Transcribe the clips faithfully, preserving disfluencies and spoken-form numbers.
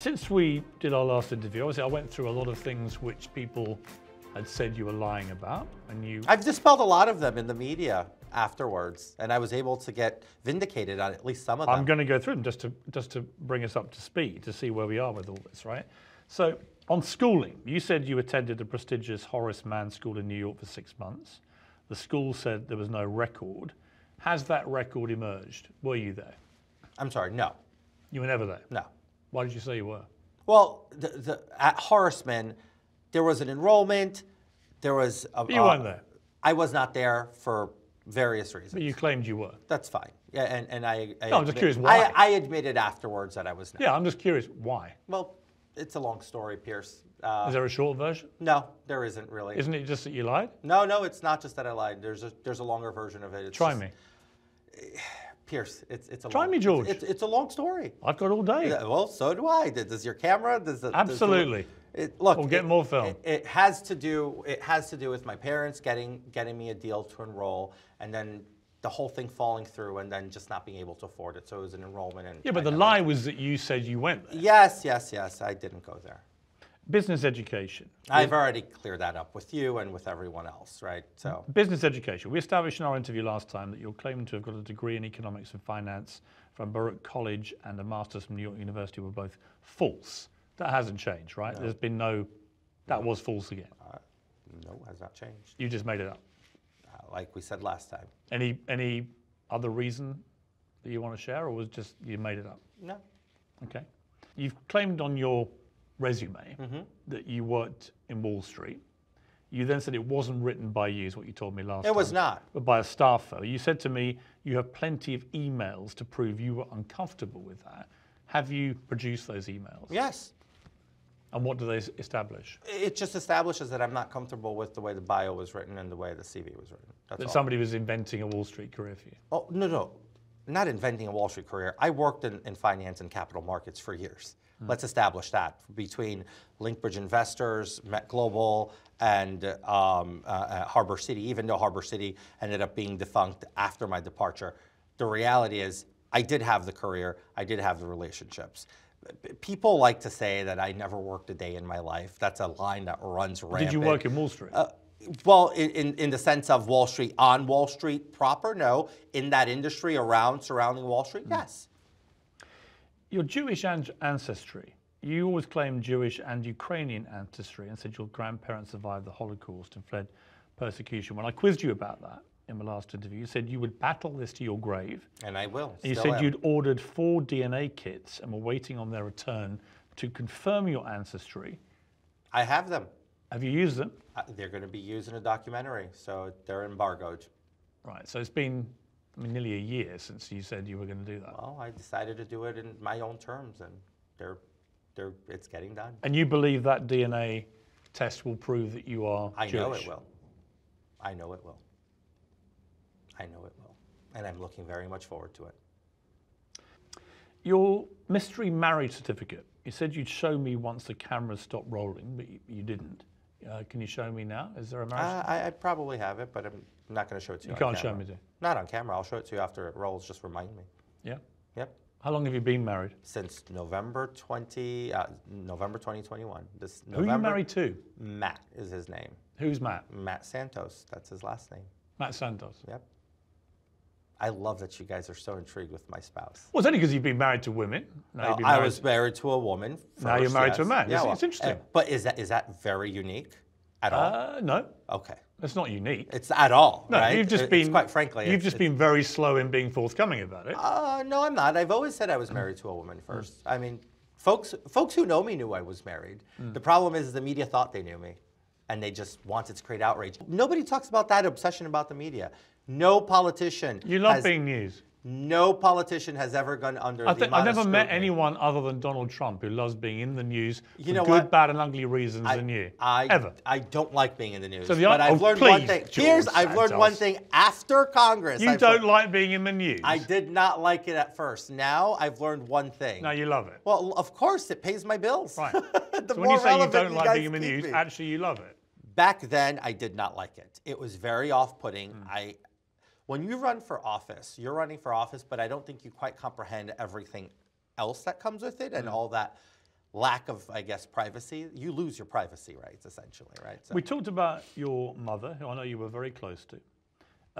Since we did our last interview, obviously I went through a lot of things which people had said you were lying about, and you... I've dispelled a lot of them in the media afterwards, and I was able to get vindicated on at least some of them. I'm going to go through them just to, just to bring us up to speed, to see where we are with all this, right? So, on schooling, you said you attended the prestigious Horace Mann School in New York for six months. The school said there was no record. Has that record emerged? Were you there? I'm sorry, no. You were never there? No. Why did you say you were? Well, the, the, at Horace Mann, there was an enrollment, there was... A, you uh, weren't there? I was not there for various reasons. But you claimed you were. That's fine. Yeah, and, and I... I no, I'm admit, just curious why. I, I admitted afterwards that I was not. Yeah, I'm just curious why. Well, it's a long story, Pierce. Uh, Is there a short version? No, there isn't really. Isn't it just that you lied? No, no, it's not just that I lied. There's a, there's a longer version of it. It's Try just, me. Pierce, it's, it's a Try long, me, George. It's, it's a long story. I've got all day. Well, so do I. Does your camera? Does the, Absolutely. Does the, it, look, we'll get it, more film. It, it has to do. It has to do with my parents getting getting me a deal to enroll, and then the whole thing falling through, and then just not being able to afford it. So it was an enrollment. And yeah, but I the lie was that you said you went there. Yes, yes, yes. I didn't go there. Business education. I've already cleared that up with you and with everyone else, right? So business education. We established in our interview last time that you're claiming to have got a degree in economics and finance from Baruch College and a master's from New York University were both false. That hasn't changed, right? No. There's been no, that no. was false again. Uh, no, has not changed. You just made it up. Uh, like we said last time. Any, any other reason that you want to share, or was just you made it up? No. Okay. You've claimed on your resume mm-hmm. that you worked in Wall Street. You then said it wasn't written by you, is what you told me last time. It was not. But by a staff fellow. You said to me, you have plenty of emails to prove you were uncomfortable with that. Have you produced those emails? Yes. And what do they establish? It just establishes that I'm not comfortable with the way the bio was written and the way the C V was written. That's that all. Somebody was inventing a Wall Street career for you. Oh, no, no. Not inventing a Wall Street career. I worked in, in finance and capital markets for years. Hmm. Let's establish that. Between LinkBridge Investors, Met Global, and um, uh, Harbor City, even though Harbor City ended up being defunct after my departure, the reality is I did have the career, I did have the relationships. People like to say that I never worked a day in my life. That's a line that runs rampant. Did you work in Wall Street? Uh, Well, in, in, in the sense of Wall Street, on Wall Street proper, no. In that industry, around, surrounding Wall Street, mm. yes. Your Jewish an ancestry, you always claimed Jewish and Ukrainian ancestry and said your grandparents survived the Holocaust and fled persecution. When I quizzed you about that in the last interview, you said you would battle this to your grave. And I will. And you said am. you'd ordered four D N A kits and were waiting on their return to confirm your ancestry. I have them. Have you used them? Uh, they're going to be used in a documentary, so they're embargoed. Right, so it's been I mean, nearly a year since you said you were going to do that. Well, I decided to do it in my own terms, and they're, they're, it's getting done. And you believe that D N A test will prove that you are I Jewish? I know it will. I know it will. I know it will. And I'm looking very much forward to it. Your mystery marriage certificate. You said you'd show me once the cameras stopped rolling, but you, you didn't. Uh, can you show me now? Is there a marriage? Uh, I, I probably have it, but I'm not going to show it to you. You can't show me to. Not on camera. I'll show it to you after it rolls. Just remind me. Yeah. Yep. How long have you been married? Since November twenty, uh, November twenty twenty-one. This Who November, are you married to? Matt is his name. Who's Matt? Matt Santos. That's his last name. Matt Santos. Yep. I love that you guys are so intrigued with my spouse. Well, it's only because you've been married to women. Now no, I was married to a woman. First, now you're married yes. to a man. Yeah, it's, well, it's interesting. Uh, but is that is that very unique at all? Uh, no. Okay. It's not unique. It's at all. No, right? you've just it, been quite frankly. You've it, just been very slow in being forthcoming about it. Uh, no, I'm not. I've always said I was married to a woman first. I mean, folks, folks who know me knew I was married. Mm. The problem is the media thought they knew me, and they just wanted to create outrage. Nobody talks about that obsession about the media. No politician. You love has, being news. No politician has ever gone under. I think, the I've never met anyone other than Donald Trump who loves being in the news you for know good, what? bad, and ugly reasons I, than you. I, ever. I don't like being in the news. So the, but I've oh, learned please, one thing. George Here's Santos. I've learned one thing after Congress. You I've don't learned, like being in the news. I did not like it at first. Now I've learned one thing. Now you love it. Well, of course it pays my bills. Right. the so more when you say you don't you like being in the news, me. actually you love it. Back then I did not like it. It was very off-putting. Mm. I. When you run for office, you're running for office, but I don't think you quite comprehend everything else that comes with it and mm. all that. lack of, I guess, privacy, you lose your privacy rights, essentially, right? So. We talked about your mother, who I know you were very close to.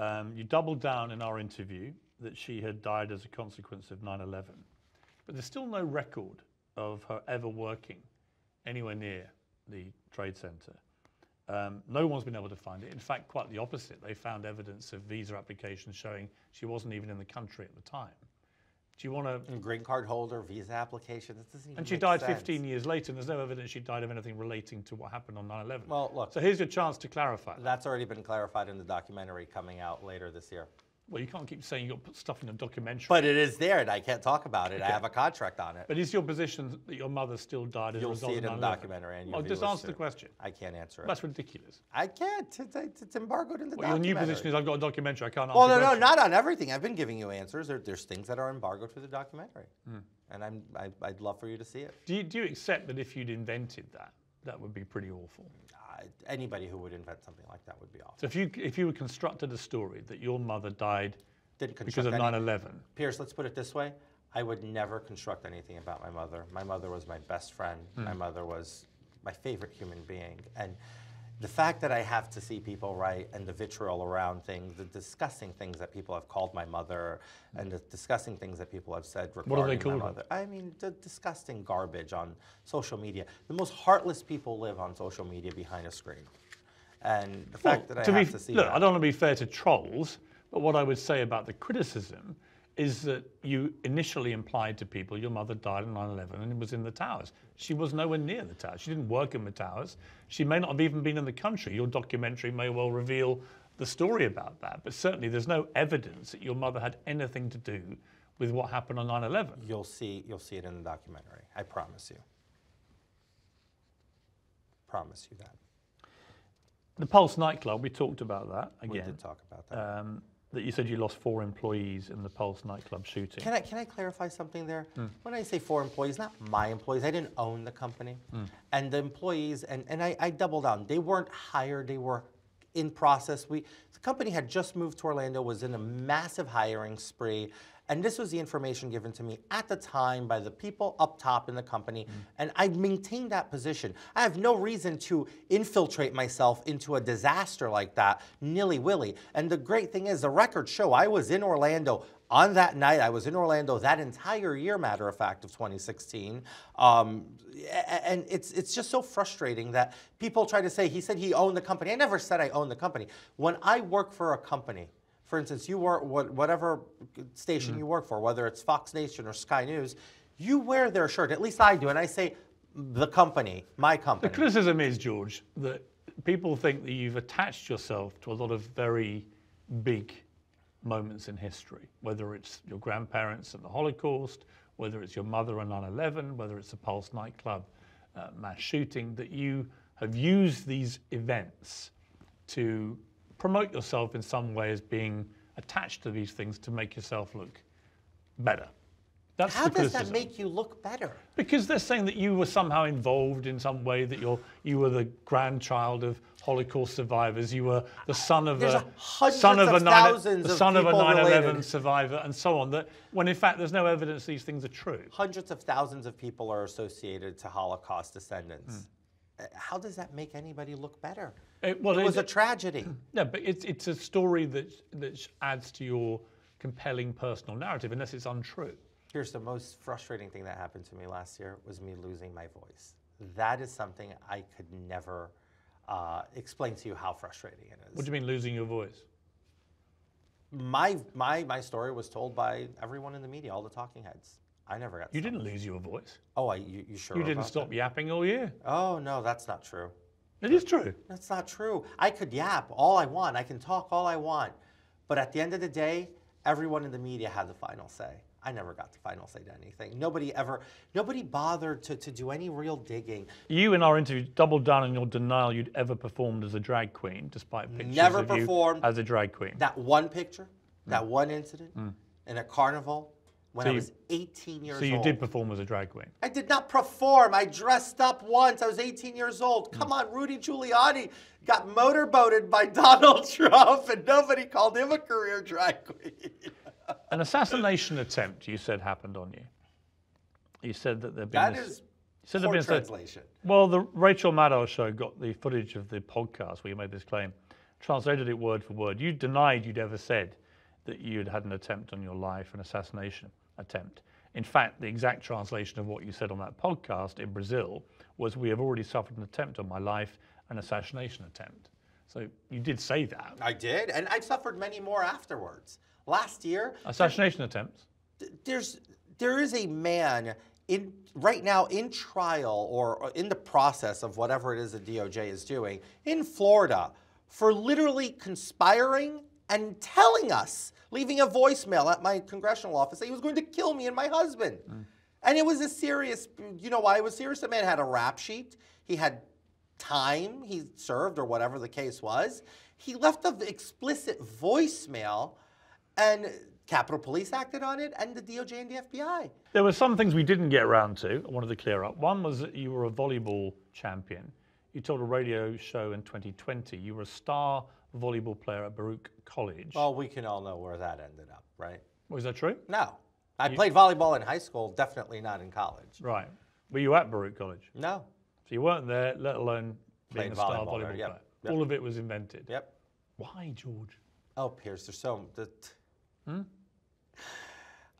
Um, you doubled down in our interview that she had died as a consequence of nine eleven. But there's still no record of her ever working anywhere near the Trade Center. Um, no one's been able to find it. In fact, quite the opposite. They found evidence of visa applications showing she wasn't even in the country at the time. Do you want to... Green card holder, visa application, this doesn't even And she died sense. fifteen years later, and there's no evidence she died of anything relating to what happened on nine eleven. Well, look... So here's your chance to clarify that. That's already been clarified in the documentary coming out later this year. Well, you can't keep saying you'll put stuff in a documentary. But it is there, and I can't talk about it. Okay. I have a contract on it. But is your position that your mother still died as you'll a result of nine eleven? You'll see it in the documentary. And oh, just answer the question. I can't answer it. That's ridiculous. I can't. It's, it's embargoed in the well, documentary. Your new position is I've got a documentary. I can't answer it. Well, no, no, not on everything. I've been giving you answers. There, there's things that are embargoed for the documentary. Mm. And I'm, I, I'd love for you to see it. Do you, do you accept that if you'd invented that, that would be pretty awful? Uh, anybody who would invent something like that would be awful. So if you if you constructed a story that your mother died because of nine eleven. Piers, let's put it this way. I would never construct anything about my mother. My mother was my best friend. Mm. My mother was my favorite human being. And the fact that I have to see people write and the vitriol around things, the disgusting things that people have called my mother and the disgusting things that people have said regarding what are they called my mother. I mean, the disgusting garbage on social media. The most heartless people live on social media behind a screen. And the well, fact that I to have be, to see look, that. I don't want to be fair to trolls, but what I would say about the criticism is that you initially implied to people your mother died on nine eleven and was in the towers. She was nowhere near the towers. She didn't work in the towers. She may not have even been in the country. Your documentary may well reveal the story about that, but certainly there's no evidence that your mother had anything to do with what happened on nine eleven. You'll see, you'll see it in the documentary. I promise you. Promise you that. The Pulse nightclub, we talked about that again. We did talk about that. Um, That you said you lost four employees in the Pulse nightclub shooting. Can I, can I clarify something there? Mm. When I say four employees, not my employees. I didn't own the company. Mm. And the employees, and, and I, I doubled down. They weren't hired. They were in process. We, the company had just moved to Orlando, was in a massive hiring spree. And this was the information given to me at the time by the people up top in the company. Mm. And I maintained that position. I have no reason to infiltrate myself into a disaster like that, nilly-willy. And the great thing is the records show I was in Orlando on that night. I was in Orlando that entire year, matter of fact, of twenty sixteen. Um, and it's, it's just so frustrating that people try to say, he said he owned the company. I never said I owned the company. When I work for a company, for instance, you work whatever station mm. you work for, whether it's Fox Nation or Sky News, you wear their shirt. At least I do, and I say the company, my company. The criticism is, George, that people think that you've attached yourself to a lot of very big moments in history, whether it's your grandparents and the Holocaust, whether it's your mother and nine eleven, whether it's the Pulse nightclub uh, mass shooting, that you have used these events to promote yourself in some way as being attached to these things to make yourself look better. That's How the does criticism. That make you look better? Because they're saying that you were somehow involved in some way, that you're, you were the grandchild of Holocaust survivors, you were the son of there's a, a son of, of a nine eleven survivor, and so on, that when in fact there's no evidence these things are true. Hundreds of thousands of people are associated to Holocaust descendants. Mm. How does that make anybody look better? It, well, it was it, a tragedy. No, but it's, it's a story that, that adds to your compelling personal narrative, unless it's untrue. Here's the most frustrating thing that happened to me last year was me losing my voice. That is something I could never uh, explain to you how frustrating it is. What do you mean losing your voice? My, my, my story was told by everyone in the media, all the talking heads. I never got. You stopped. Didn't lose your voice. Oh, I, you, you sure? You didn't stop that. Yapping all year. Oh no, that's not true. It is true. That's not true. I could yap all I want. I can talk all I want, but at the end of the day, everyone in the media had the final say. I never got the final say to anything. Nobody ever. Nobody bothered to to do any real digging. You in our interview doubled down on your denial you'd ever performed as a drag queen, despite pictures never of performed you as a drag queen. That one picture, mm. that one incident, mm. in a carnival. When so I was eighteen years old. So you old. Did perform as a drag queen? I did not perform. I dressed up once. I was eighteen years old. Come mm. on, Rudy Giuliani got motorboated by Donald Trump and nobody called him a career drag queen. An assassination attempt, you said, happened on you. You said that there'd been... That is So poor translation. A, well, the Rachel Maddow show got the footage of the podcast where you made this claim, translated it word for word. You denied you'd ever said that you'd had an attempt on your life, an assassination attempt. In fact, the exact translation of what you said on that podcast in Brazil was, we have already suffered an attempt on my life, an assassination attempt. So you did say that. I did, and I suffered many more afterwards. Last year— Assassination attempts. There's, there is a man in right now in trial or in the process of whatever it is the D O J is doing in Florida for literally conspiring and telling us, leaving a voicemail at my congressional office that he was going to kill me and my husband. Mm. And it was a serious, you know why it was serious? The man had a rap sheet. He had time he served or whatever the case was. He left an explicit voicemail and Capitol Police acted on it and the D O J and the F B I. There were some things we didn't get around to, I wanted to clear up. One was that you were a volleyball champion. You told a radio show in twenty twenty, you were a star volleyball player at Baruch College. Well, we can all know where that ended up, right? Was that true? No. I you... played volleyball in high school, definitely not in college. Right. Were you at Baruch College? No. So you weren't there, let alone being played a star volleyball, volleyball player. Yep. Yep. All of it was invented. Yep. Why, George? Oh, Piers, there's so... That... Hmm?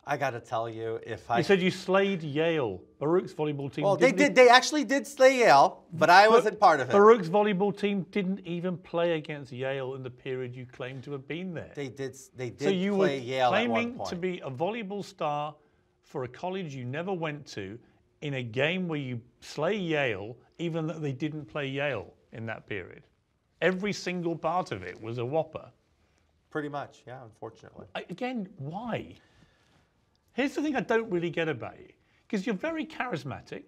I got to tell you, if I... You said you slayed Yale, Baruch's volleyball team. Well, they did. They actually did slay Yale, but I wasn't part of it. Baruch's volleyball team didn't even play against Yale in the period you claimed to have been there. They did. They did. So you play were Yale claiming to be a volleyball star for a college you never went to, in a game where you slay Yale, even though they didn't play Yale in that period. Every single part of it was a whopper. Pretty much, yeah. Unfortunately. Again, why? Here's the thing I don't really get about you, because you're very charismatic.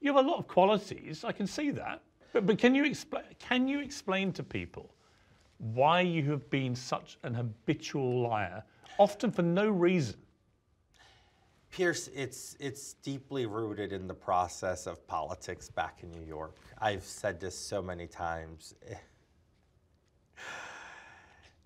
You have a lot of qualities, I can see that. But, but can you explain, can you explain to people why you have been such an habitual liar, often for no reason? Piers, it's, it's deeply rooted in the process of politics back in New York. I've said this so many times.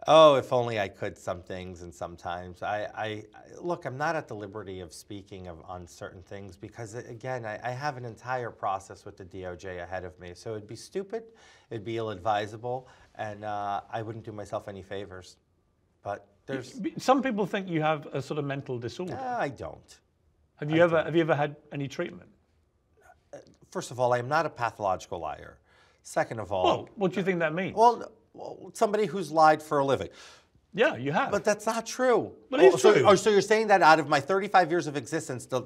Oh, if only I could some things and sometimes. I, I, I look, I'm not at the liberty of speaking of, on certain things because, again, I, I have an entire process with the D O J ahead of me. So it'd be stupid, it'd be ill-advisable, and uh, I wouldn't do myself any favors. But there's... Some people think you have a sort of mental disorder. Uh, I don't. Have you, I ever, don't. Have you ever had any treatment? First of all, I am not a pathological liar. Second of all... Well, what do you think that means? Well. Well, somebody who's lied for a living. Yeah, you have. But that's not true. But it's oh, so, true. Oh, so you're saying that out of my thirty-five years of existence, the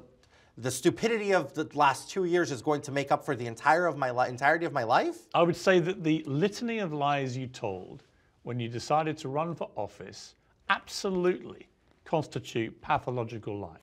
the stupidity of the last two years is going to make up for the entire of my entirety of my life? I would say that the litany of lies you told when you decided to run for office absolutely constitute pathological lies.